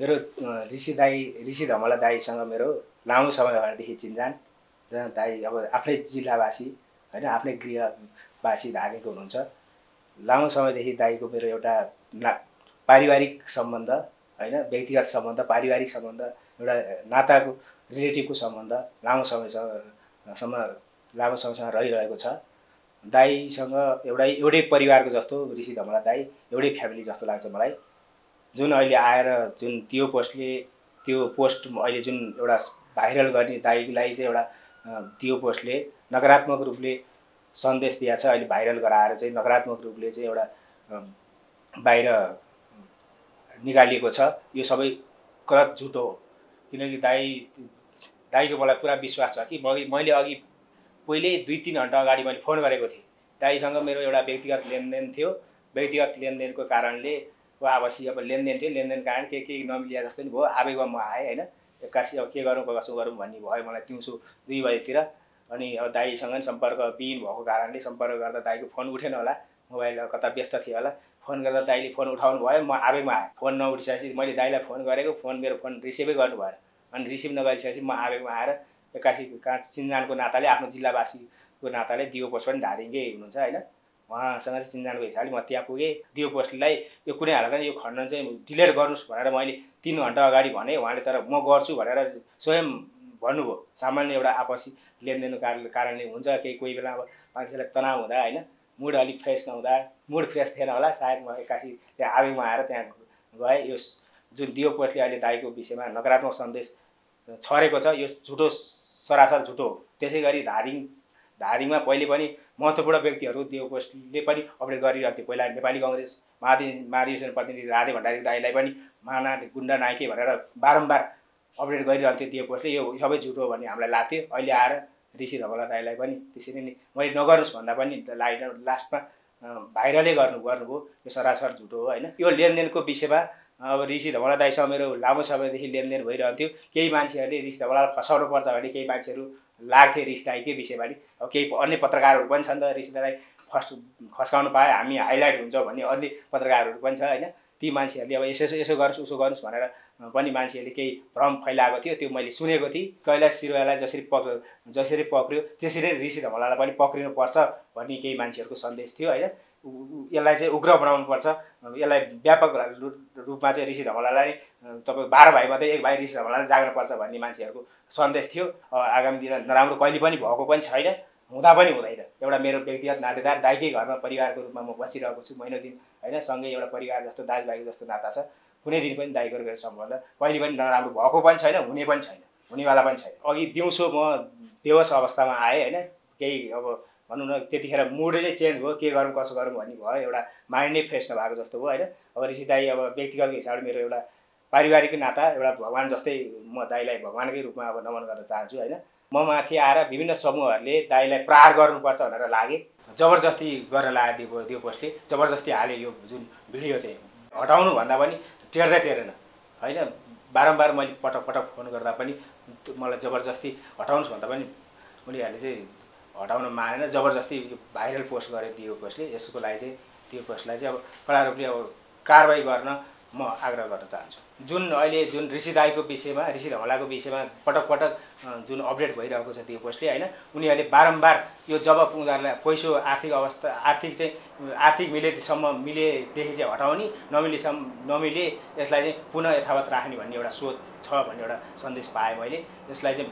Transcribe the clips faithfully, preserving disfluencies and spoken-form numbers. मेरो ऋषि दाई ऋषि धमला दाईसँग मेरो लामो समयदेखि चिन्जान जहाँ दाई अब आफ्नै जिल्लावासी हैन आफ्नै गृहवासी धागेको हुनुहुन्छ। लामो समयदेखि दाईको मेरो एउटा पारिवारिक सम्बन्ध हैन व्यक्तिगत सम्बन्ध पारिवारिक सम्बन्ध एउटा नाताको रिलेटिभको सम्बन्ध लामो समयसम्म लामो समयसम्म रहिरहेको छ। दाईसँग एउटै एउटै परिवारको जस्तो ऋषि धमला दाई एउटै फ्यामिली जस्तो लाग्छ मलाई। जुन अहिले आएर जुन त्यो पोस्टले त्यो पोस्ट अहिले जुन एउटा भाइरल गर्ने दाईलाई चाहिँ एउटा त्यो पोस्टले नकारात्मक रूपले सन्देश दिया छ। अहिले भाइरल गराएर चाहिँ नकारात्मक रूपले चाहिँ एउटा बाहिर निकालिएको छ। यो सबै गलत झुटो हो किनकि दाई दाईको मलाई पुरा विश्वास छ कि मैले अघि पहिले दुई तीन घन्टा अगाडि मैले फोन गरेको थिएँ। दाईसँग मेरो एउटा व्यक्तिगत लेनदेन थियो। व्यक्तिगत लेनदेनको कारणले वा आवासीय अब लेनदेन थियो। लेनदेन कारण के के नमिलिया जस्तो नि भयो। आवेगमा म आएँ होइन एक्कासी अब के गरौँ कसो गरौँ भन्ने भयो मलाई दिउँसो दुई बजीतिर। अनि अब दाईसँग सम्पर्क विहीन भएको कारणले सम्पर्क गर्दा दाईको फोन उठेन होला, मोबाइल कता व्यस्त थियो होला। फोन गर्दा दाईले फोन उठाउनु भयो, म आवेगमा आएँ। फोन नउठिसकेपछि मैले दाईलाई फोन गरेको फोन मेरो फोन रिसिभै गर्नु भएन। अनि रिसिभ नगरिसकेपछि म आवेगमा आएर एक्कासी काँ चिन्जानको नाताले आफ्नो जिल्लावासीको नाताले दियो पोस्ट पनि धारिङकै हुनुहुन्छ होइन उहाँसँग चाहिँ चिन्जानको हिसाबले म त्यहाँ पुगेँ। दियो पोस्टलाई यो कुनै हालतमा यो खण्डन चाहिँ डिलिट गर्नुहोस् भनेर मैले तिन घन्टा अगाडि भने उहाँले तर म गर्छु भनेर स्वयं भन्नुभयो। सामान्य एउटा आपसी लेनदेनको कारण कारणले हुन्छ केही कोही बेला अब मान्छेलाई तनाव हुँदा होइन मुड अलिक फ्रेस नहुँदा मुड फ्रेस थिएन होला सायद म एक्कासी त्यहाँ आवेगमा आएर त्यहाँ गएँ। यो जुन दियो पोस्टले अहिले दाईको विषयमा नकारात्मक सन्देश छरेको छ यो झुटो सरासर झुटो हो। त्यसै गरी धारिङ धारिङमा पहिले पनि महत्त्वपूर्ण व्यक्तिहरू दियो पोस्टले पनि अपडेट गरिरहन्थ्यो। पहिला नेपाली कङ्ग्रेस महाधि महाधिवेशन प्रतिनिधि राधे भण्डारी दाईलाई पनि माना गुन्डा नायके भनेर बारम्बार अपडेट गरिरहन्थ्यो दियो पोस्टले। यो सबै झुटो हो भन्ने हामीलाई लाग्थ्यो। अहिले आएर ऋषि धमला दाईलाई पनि त्यसरी नै मैले नगर्नुहोस् भन्दा पनि लाइन लास्टमा भाइरलै गर्नु गर्नुभयो। यो सरासर झुटो हो होइन। यो लेनदेनको विषयमा अब ऋषि धमला दाईसँग मेरो लामो समयदेखि लेनदेन भइरहन्थ्यो। केही मान्छेहरूले ऋषि धमलालाई फसाउनु पर्छ भने केही मान्छेहरू लाग्थे ऋषि दाईकै विषयबारे। अब केही अन्य पत्रकारहरू पनि छन् त ऋषि दाईलाई फर्स्ट खस्काउनु पाए हामी हाइलाइट हुन्छ भन्ने अन्य पत्रकारहरू पनि छ होइन। ती मान्छेहरूले अब यसो यसो गर्नुहोस् उसो गर्नुहोस् भनेर पनि मान्छेहरूले केही भ्रम फैलाएको थियो। त्यो मैले सुनेको थिएँ। कैलाश सिरुवालाई जसरी पक्र जसरी पक्रियो त्यसरी ऋषि धमलालाई पनि पक्रिनुपर्छ भन्ने केही मान्छेहरूको सन्देश थियो होइन। यसलाई चाहिँ उग्र बनाउनुपर्छ यसलाई व्यापक रूपमा चाहिँ ऋषि धमलालाई तपाईँ बाह्र भाइ मात्रै एक भाइ ऋषि धमलालाई जाग्नुपर्छ भन्ने मान्छेहरूको सन्देश थियो। आगामी दिनमा नराम्रो कहिले पनि भएको पनि छैन हुँदा पनि हुँदैन। एउटा मेरो व्यक्तिगत नातेदार दाइकै घरमा परिवारको रूपमा म बसिरहेको छु महिना दिन होइन। सँगै एउटा परिवार जस्तो दाजुभाइ जस्तो नाता छ। कुनै दिन पनि दाइको मेरो सम्बन्ध कहिले पनि नराम्रो भएको पनि छैन हुने पनि छैन हुनेवाला पनि छैन। अघि दिउँसो म बेहोस अवस्थामा आएँ होइन। केही अब भनौँ न त्यतिखेर मुडै नै चेन्ज भयो के गरौँ कसो गरौँ भन्ने भयो। एउटा माइन्ड नै फ्रेस नभएको जस्तो भयो होइन। अब ऋषि दाई अब व्यक्तिगत हिसाबले मेरो एउटा पारिवारिक नाता एउटा भगवान् जस्तै म दाईलाई भगवान्कै रूपमा अब नमन गर्न चाहन्छु होइन। म माथि आएर विभिन्न समूहहरूले दाईलाई प्रहार गर्नुपर्छ भनेर लागे जबरजस्ती गरेर लाग्यो दियो पोस्टले जबरजस्ती हाल्यो। यो जुन भिडियो चाहिँ हटाउनु भन्दा पनि टेर्दै टेरेन होइन। बारम्बार मैले पटक पटक फोन गर्दा पनि मलाई जबरजस्ती हटाउनुहोस् भन्दा पनि उनीहरूले चाहिँ हटाउन मानेन। जबरजस्ती भाइरल पोस्ट गरे दियो पोस्टले। यसको लागि चाहिँ दियो पोस्टलाई चाहिँ अब कडा रूपले अब कारवाही गर्न म आग्रह गर्न चाहन्छु। जुन अहिले जुन ऋषि दाईको विषयमा ऋषि धमलाको विषयमा पटक पटक जुन अपडेट भइरहेको छ दियो पोस्टले होइन। उनीहरूले बारम्बार यो जब उनीहरूलाई पैसो आर्थिक अवस्था आर्थिक चाहिँ आर्थिक मिलेसम्म मिलेदेखि चाहिँ हटाउने नमिलेसम्म नमिले यसलाई चाहिँ पुनः यथावत राख्ने भन्ने एउटा सोच छ भन्ने एउटा सन्देश पाएँ मैले। यसलाई चाहिँ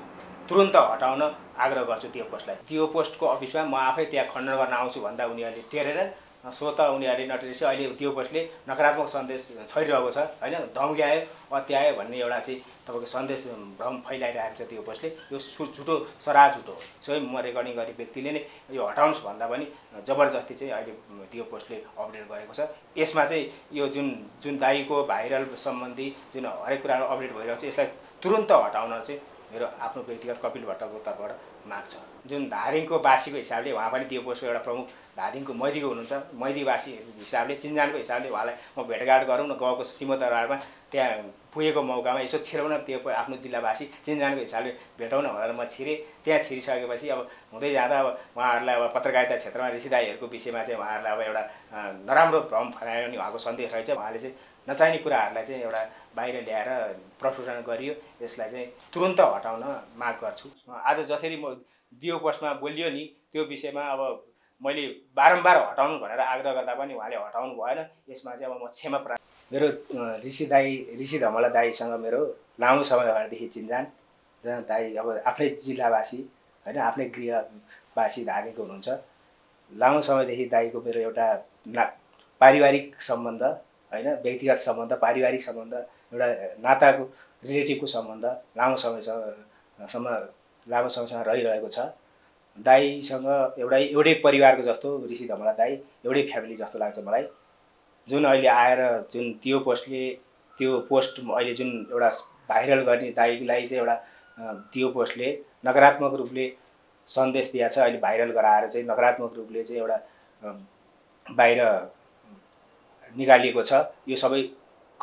तुरुन्त हटाउन आग्रह गर्छु त्यो पोस्टलाई। त्यो पोस्टको अफिसमा म आफै त्यहाँ खण्डन गर्न आउँछु भन्दा उनीहरूले टेरेर स्वत उनीहरूले नटेरेपछि अहिले त्यो पोस्टले नकारात्मक सन्देश छरिरहेको छ होइन। धम्क्यायो अत्यायो भन्ने एउटा चाहिँ तपाईँको सन्देश भ्रम फैलाइरहेको छ त्यो पोस्टले। यो झुटो सरा झुटो हो। स्वयं म रेकर्डिङ गर्ने व्यक्तिले नै यो हटाउनुहोस् भन्दा पनि जबरजस्ती चाहिँ अहिले त्यो पोस्टले अपडेट गरेको छ। यसमा चाहिँ यो जुन जुन दाईको भाइरल सम्बन्धी जुन हरेक कुरामा अपडेट भइरहेको छ यसलाई तुरुन्त हटाउन चाहिँ मेरो आफ्नो व्यक्तिगत कपिल भट्टको तर्फबाट माग छ। जुन धारिङको वासीको हिसाबले उहाँ पनि दियो पोस्टको एउटा प्रमुख धारिङको मैदीको हुनुहुन्छ। मैदीवासी हिसाबले चिन्जानको हिसाबले उहाँलाई म भेटघाट गरौँ न गएको सिमतरारमा त्यहाँ पुगेको मौकामा यसो छिराउन त्यो आफ्नो जिल्लावासी चिन्जानको हिसाबले भेटाउन भनेर म छिरेँ। त्यहाँ छिरिसकेपछि अब हुँदै जाँदा अब उहाँहरूलाई अब पत्रकारिता क्षेत्रमा ऋषि दाईहरूको विषयमा चाहिँ उहाँहरूलाई अब एउटा नराम्रो भ्रम फैलाउने उहाँको सन्देश रहेछ। उहाँले चाहिँ नचाहिने कुराहरूलाई चाहिँ एउटा बाहिर ल्याएर प्रशोधन गरियो यसलाई चाहिँ तुरुन्त हटाउन माग गर्छु। आज जसरी म दियो पोस्टमा बोलियो नि त्यो विषयमा अब मैले बारम्बार हटाउनु भनेर आग्रह गर्दा पनि उहाँले हटाउनु भएन। यसमा चाहिँ अब म क्षमा प्रार्थी। मेरो ऋषि दाई ऋषि धमलाले दाईसँग मेरो लामो समयदेखि चिन्जान जहाँ दाई अब आफ्नै जिल्लावासी हैन आफ्नै गृहवासी धागेको हुनुहुन्छ। लामो समयदेखि दाईको मेरो एउटा पारिवारिक सम्बन्ध हैन व्यक्तिगत सम्बन्ध पारिवारिक सम्बन्ध एउटा नाताको रिलेटिभको सम्बन्ध लामो समयसम्म लामो समयसम्म रहिरहेको छ। दाईसँग एउटै एउटै परिवारको जस्तो ऋषि धमला दाई एउटै फ्यामिली जस्तो लाग्छ मलाई। जुन अहिले आएर जुन त्यो पोस्टले त्यो पोस्ट अहिले जुन एउटा भाइरल गर्ने दाईलाई चाहिँ एउटा त्यो पोस्टले नकारात्मक रूपले सन्देश दिया छ। अहिले भाइरल गराएर चाहिँ नकारात्मक रूपले चाहिँ एउटा बाहिर निकालिएको छ। यो सबै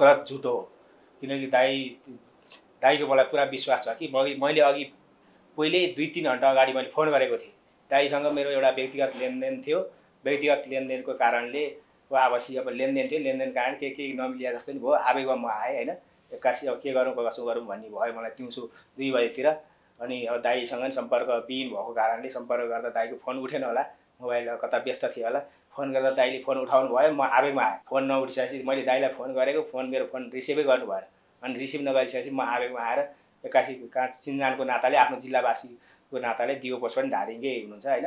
गलत झुटो हो किनकि दाई दाईको मलाई पुरा विश्वास छ कि मैले अघि पहिले दुई तीन घन्टा अगाडि मैले फोन गरेको थिएँ। दाईसँग मेरो एउटा व्यक्तिगत लेनदेन थियो। व्यक्तिगत लेनदेनको कारणले वा आवासीय अब लेनदेन थियो लेनदेन कारण के के नमिलिया जस्तो नि भयो। आवेगमा म आएँ हैन एक्कासी अब के गरौँ कसो गरौँ भन्ने भयो मलाई दिउँसो दुई बजेतिर। अनि अब दाईसँग सम्पर्कविहीन भएको कारणले सम्पर्क गर्दा दाईको फोन उठेन होला मोबाइल कता व्यस्त थियो होला। फोन गर्दा दाईले फोन उठाउनु भयो। म आवेगमा आएँ। फोन नउठिसकेपछि मैले दाईलाई फोन गरेको फोन मेरो फोन रिसिभै गर्नु भएन। अनि रिसिभ नगरिसकेपछि म आवेगमा आएर एक्कासी कहाँ चिन्जानको नाताले आफ्नो जिल्लावासीको नाताले दियो पोस्ट पनि धादिङकै हुनुहुन्छ हैन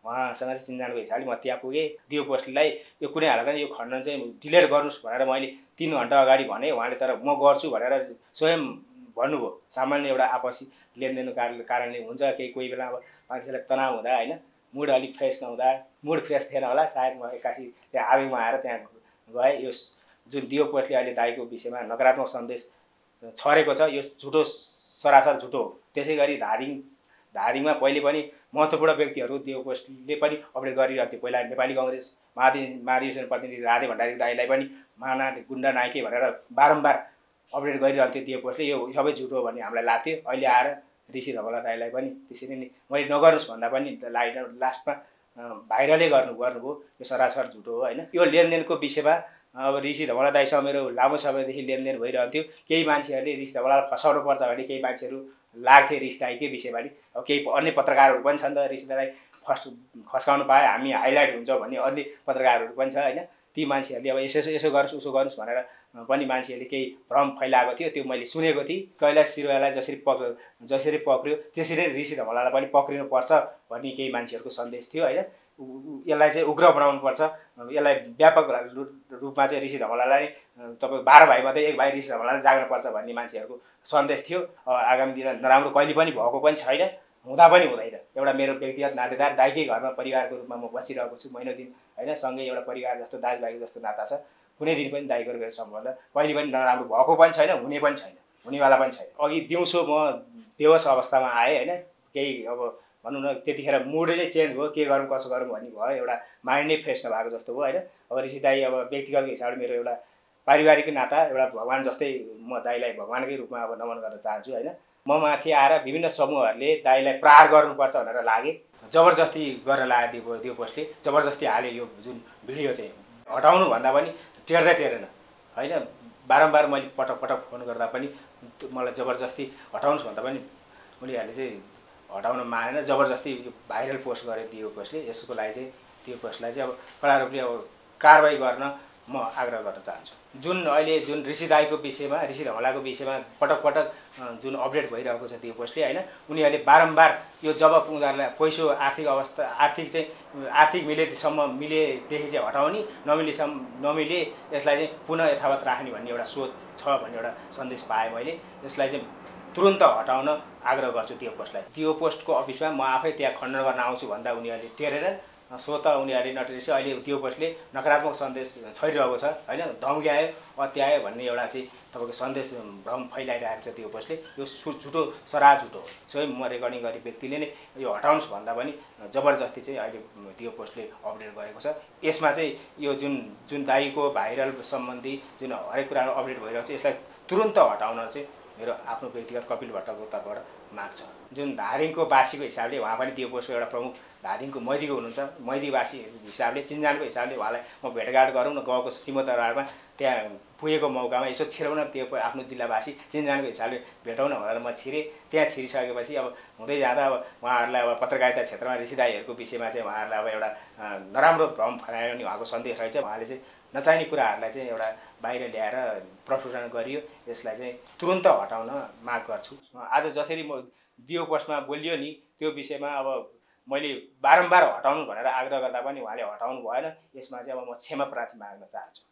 उहाँसँग चाहिँ चिन्जानको हिसाबले म त्यहाँ पुगेँ। दियो पोस्टलाई यो कुनै हालतमा यो खण्डन चाहिँ डिलिट गर्नुहोस् भनेर मैले तीन घन्टा अगाडि भने उहाँले तर म गर्छु भनेर स्वयं भन्नुभयो। सामान्य एउटा आपसी लेनदेनको कारण कारणले हुन्छ केही कोही बेला अब मान्छेलाई तनाव हुँदा होइन मुड अलिक फ्रेस नहुँदा मुड फ्रेस थिएन होला सायद म एक्कासी त्यहाँ आवेगमा आएर त्यहाँ गएँ। यो जुन दियो पोस्टले अहिले दाईको विषयमा नकारात्मक सन्देश छरेको छ यो झुटो सरासर झुटो हो। त्यसै गरी धादिङ धादिङमा पहिले पनि महत्त्वपूर्ण व्यक्तिहरू दियो पोस्टले पनि अपडेट गरिरहेको थियो। पहिला नेपाली कङ्ग्रेस महाधि महाधिवेशन प्रतिनिधि राधे भण्डारी दाईलाई पनि माना गुन्डा नायके भनेर बारम्बार अपडेट गरिरहन्थ्यो दियो पोस्टले। यो सबै झुटो हो भन्ने हामीलाई लाग्थ्यो। अहिले आएर ऋषि धमला दाईलाई पनि त्यसरी नै मैले नगर्नुहोस् भन्दा पनि लाइन लास्टमा भाइरलै गर्नु गर्नुभयो। यो सरासर झुटो हो होइन। यो लेनदेनको विषयमा अब ऋषि धमला दाईसँग मेरो लामो समयदेखि लेनदेन भइरहन्थ्यो। केही मान्छेहरूले ऋषि धमलालाई फसाउनु पर्छ भने केही मान्छेहरू लाग्थे ऋषि दाईकै विषयमा नि। अब केही अन्य पत्रकारहरू पनि छन् त ऋषि दाईलाई फर्स्ट खस्काउनु पाए हामी हाइलाइट हुन्छौँ भन्ने अन्य पत्रकारहरू पनि छ होइन। ती मान्छेहरूले अब यसो यसो गर्नुहोस् उसो गर्नुहोस् भनेर पनि मान्छेहरूले केही भ्रम फैलाएको थियो। त्यो मैले सुनेको थिएँ। कैलाश सिरुवालाई जसरी पक् जसरी पक्रियो त्यसरी ऋषि धमलालाई पनि पक्रिनुपर्छ भन्ने केही मान्छेहरूको सन्देश थियो होइन। यसलाई चाहिँ उग्र बनाउनुपर्छ यसलाई व्यापक रूपमा चाहिँ ऋषि धमलालाई तपाईँ बाह्र भाइ मात्रै एक भाइ ऋषि धमलालाई जाग्नुपर्छ भन्ने मान्छेहरूको सन्देश थियो। आगामी दिन नराम्रो कहिले पनि भएको पनि छैन हुँदा पनि हुँदैन। एउटा मेरो व्यक्तिगत नातेदार दाइकै घरमा परिवारको रूपमा म बसिरहेको छु महिना दिन हैन। सँगै एउटा परिवार जस्तो दाजुभाइको जस्तो नाता छ। कुनै दिन पनि दाइको मेरो सम्बन्ध कहिले पनि नराम्रो भएको पनि छैन हुने पनि छैन हुनेवाला पनि छैन। अघि दिउँसो म बेहोस अवस्थामा आएँ हैन। केही अब भनौँ न त्यतिखेर मुडै नै चेन्ज भयो के गरौँ कसो गरौँ भन्ने भयो। एउटा माइन्ड नै फ्रेस नभएको जस्तो भयो होइन। अब ऋषि दाई अब व्यक्तिगत हिसाबले मेरो एउटा पारिवारिक नाता एउटा भगवान् जस्तै म दाईलाई भगवान्कै रूपमा अब नमन गर्न चाहन्छु होइन। म माथि आएर विभिन्न समूहहरूले दाईलाई प्रहार गर्नुपर्छ भनेर लागे जबरजस्ती गरेर लाए दियो दियो पोस्टले जबरजस्ती हाले। यो जुन भिडियो चाहिँ हटाउनु भन्दा पनि टेर्दै टेरेन होइन। बारम्बार मैले पटक पटक फोन गर्दा पनि मलाई जबरजस्ती हटाउनुहोस् भन्दा पनि उनीहरूले चाहिँ हटाउन मानेन। जबरजस्ती यो भाइरल पोस्ट गरे दियो पोस्टले। यसको लागि चाहिँ त्यो पोस्टलाई चाहिँ अब कडा रूपले अब कारवाही गर्न म आग्रह गर्न चाहन्छु। जुन अहिले जुन ऋषि दाईको विषयमा ऋषि धमलाको विषयमा पटक पटक जुन अपडेट भइरहेको छ त्यो पोस्टले होइन। उनीहरूले बारम्बार यो जब उनीहरूलाई पैसो आर्थिक अवस्था आर्थिक चाहिँ आर्थिक मिलेसम्म मिलेदेखि चाहिँ हटाउने नमिलेसम्म नमिले यसलाई चाहिँ पुनः यथावत राख्ने भन्ने एउटा सोच छ भन्ने एउटा सन्देश पाएँ मैले। यसलाई चाहिँ तुरुन्त हटाउन आग्रह गर्छु त्यो पोस्टलाई। त्यो पोस्टको अफिसमा म आफै त्यहाँ खण्डन गर्न आउँछु भन्दा उनीहरूले टेरेर स्वत उनीहरूले नटेरेपछि अहिले त्यो पोस्टले नकारात्मक सन्देश छरिरहेको छ होइन। धम्क्यायो अत्यायो भन्ने एउटा चाहिँ तपाईँको सन्देश भ्रम फैलाइरहेको छ त्यो पोस्टले। यो झुटो सरा झुटो हो। स्वयं म रेकर्डिङ गर्ने व्यक्तिले नै यो हटाउनुहोस् भन्दा पनि जबरजस्ती चाहिँ अहिले त्यो पोस्टले अपडेट गरेको छ। यसमा चाहिँ यो जुन जुन दाईको भाइरल सम्बन्धी जुन हरेक कुराहरू अपडेट भइरहेको छ यसलाई तुरुन्त हटाउन चाहिँ मेरो आफ्नो व्यक्तिगत कपिल भट्टको तर्फबाट माग छ। जुन धादिङको बासीको हिसाबले वहाँ पनि त्यो पोस्टको एउटा प्रमुख धादिङको मैदीको हुनुहुन्छ, मैदीवासी हिसाबले चिन्जानको हिसाबले वहाँलाई म भेटघाट गरौँ न, गएको सीमतहरमा त्यहाँ पुगेको मौकामा यसो छिराउन त्यो आफ्नो जिल्लावासी चिन्जानको हिसाबले भेटाउन भनेर म छिरेँ। त्यहाँ छिरिसकेपछि अब हुँदै जाँदा अब उहाँहरूलाई अब पत्रकारिता क्षेत्रमा ऋषिदाईहरूको विषयमा चाहिँ उहाँहरूलाई अब एउटा नराम्रो भ्रम फैलायो नि उहाँको सन्देश रहेछ। उहाँले चाहिँ नचाहिने कुराहरूलाई चाहिँ एउटा बाहिर ल्याएर प्रशोधन गरियो, यसलाई चाहिँ तुरुन्त हटाउन माग गर्छु। आज जसरी म दियो पोस्टमा बोलियो नि त्यो विषयमा अब मैले बारम्बार हटाउनु भनेर आग्रह गर्दा पनि उहाँले हटाउनु भएन। यसमा चाहिँ अब म क्षमा प्रार्थी माग्न चाहन्छु।